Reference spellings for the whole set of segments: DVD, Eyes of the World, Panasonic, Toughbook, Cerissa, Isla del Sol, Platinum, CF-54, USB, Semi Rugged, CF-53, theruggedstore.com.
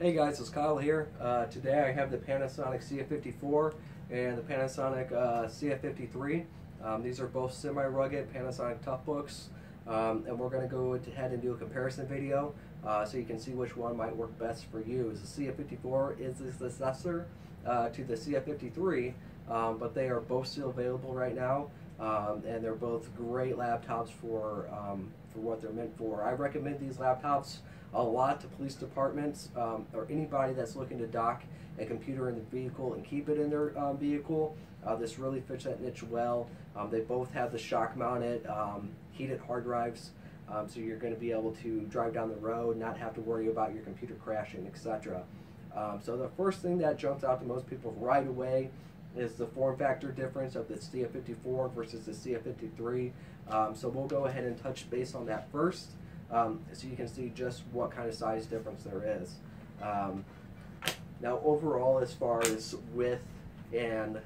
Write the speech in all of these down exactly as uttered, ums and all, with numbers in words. Hey guys, it's Kyle here. Uh, today I have the Panasonic C F fifty-four and the Panasonic uh, C F fifty-three. Um, these are both semi-rugged Panasonic tough books, um, and we're going to go ahead and do a comparison video uh, so you can see which one might work best for you. The C F fifty-four is the successor uh, to the C F fifty-three, um, but they are both still available right now, um, and they're both great laptops for, um, for what they're meant for. I recommend these laptops a lot to police departments um, or anybody that's looking to dock a computer in the vehicle and keep it in their um, vehicle. Uh, this really fits that niche well. Um, they both have the shock mounted um, heated hard drives, um, so you're going to be able to drive down the road, not have to worry about your computer crashing, et cetera. Um, so the first thing that jumps out to most people right away is the form factor difference of the C F fifty-four versus the C F fifty-three. Um, so we'll go ahead and touch base on that first. Um, so you can see just what kind of size difference there is. Um, now overall, as far as width and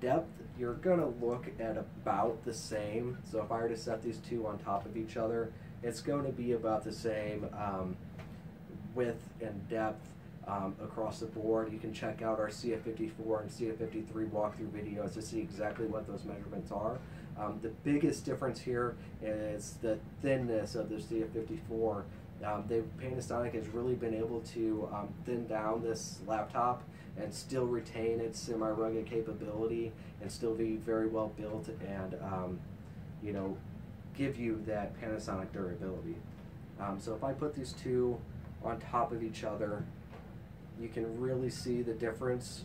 depth, you're going to look at about the same. So if I were to set these two on top of each other, it's going to be about the same um, width and depth um, across the board. You can check out our C F fifty-four and C F fifty-three walkthrough videos to see exactly what those measurements are. Um, the biggest difference here is the thinness of the C F fifty-four. Um, they, Panasonic has really been able to um, thin down this laptop and still retain its semi-rugged capability and still be very well built and um, you know, give you that Panasonic durability. Um, so if I put these two on top of each other, you can really see the difference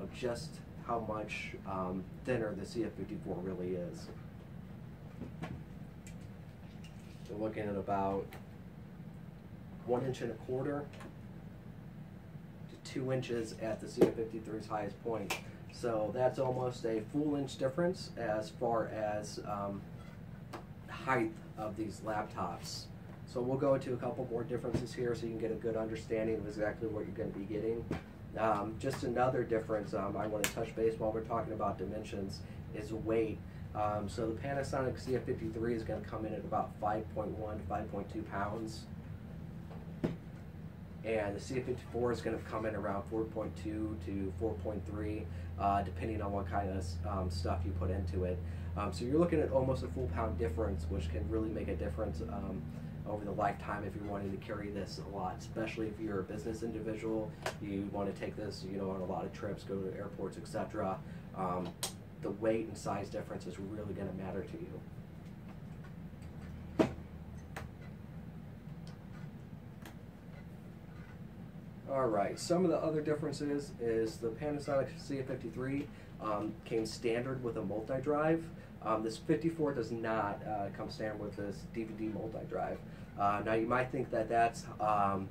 of just how much um, thinner the C F fifty-four really is. We're looking at about one inch and a quarter to two inches at the C F fifty-three's highest point. So that's almost a full inch difference as far as um, height of these laptops. So we'll go into a couple more differences here so you can get a good understanding of exactly what you're going to be getting. Um, just another difference um, I want to touch base while we're talking about dimensions is weight. Um, so the Panasonic C F fifty-three is going to come in at about five point one to five point two pounds, and the C F fifty-four is going to come in around four point two to four point three, uh, depending on what kind of um, stuff you put into it. Um, so you're looking at almost a full pound difference, which can really make a difference um, over the lifetime if you're wanting to carry this a lot, especially if you're a business individual. You want to take this, you know, on a lot of trips, go to airports, et cetera. Um, the weight and size difference is really going to matter to you. Alright, some of the other differences is the Panasonic C F fifty-three um, came standard with a multi-drive. Um, this fifty-four does not uh, come standard with this D V D multi-drive. Uh, now you might think that that's um,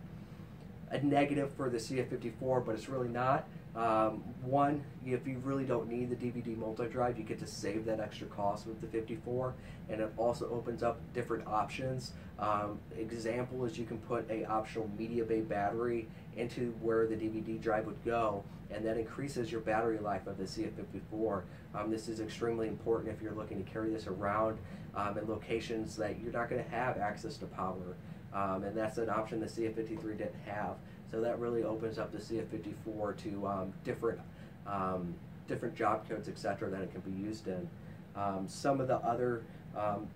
a negative for the C F fifty-four, but it's really not. Um, one, if you really don't need the D V D multi-drive, you get to save that extra cost with the fifty-four, and it also opens up different options. Um, example is you can put a optional media bay battery into where the D V D drive would go, and that increases your battery life of the C F fifty-four. Um, this is extremely important if you're looking to carry this around um, in locations that you're not going to have access to power, um, and that's an option the C F fifty-three didn't have. So that really opens up the C F fifty-four to um, different um, different job codes, et cetera, that it can be used in. Um, some of the other um,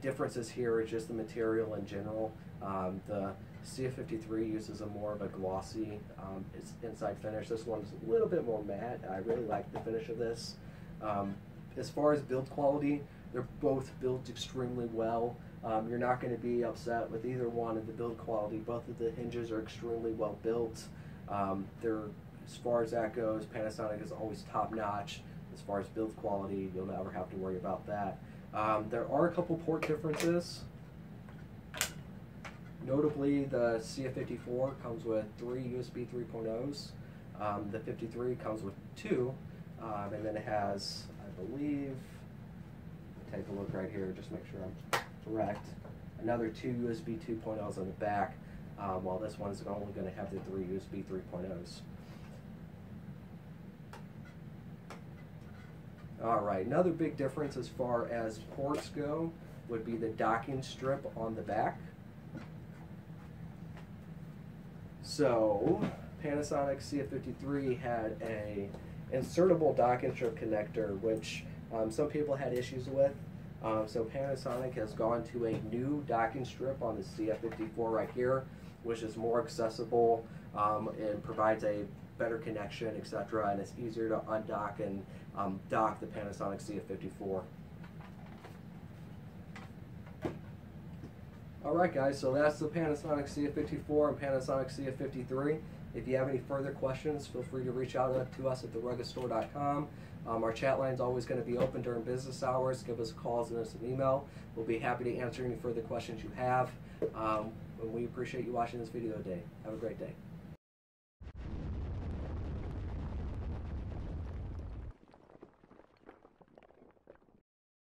differences here is just the material in general. Um, the C F fifty-three uses a more of a glossy um, inside finish. This one's a little bit more matte. I really like the finish of this. Um, as far as build quality, they're both built extremely well. Um, you're not going to be upset with either one of the build quality. Both of the hinges are extremely well built. Um, they're, as far as that goes, Panasonic is always top notch. As far as build quality, you'll never have to worry about that. Um, there are a couple port differences. Notably, the C F fifty-four comes with three U S B three point ohs. Um, the fifty-three comes with two, um, and then it has, I believe, take a look right here, just make sure I'm correct, another two U S B two point ohs on the back, um, while this one's only going to have the three U S B three point ohs. Alright, another big difference as far as ports go would be the docking strip on the back. So Panasonic C F fifty-three had a insertable dock intro connector, which um, some people had issues with. Um, so Panasonic has gone to a new docking strip on the C F fifty-four right here, which is more accessible um, and provides a better connection, et cetera. And it's easier to undock and um, dock the Panasonic C F fifty-four. Alright guys, so that's the Panasonic C F fifty-four and Panasonic C F fifty-three. If you have any further questions, feel free to reach out to us at the rugged store dot com. Um, our chat line is always going to be open during business hours. Give us calls and us an email. We'll be happy to answer any further questions you have. Um, and we appreciate you watching this video today. Have a great day.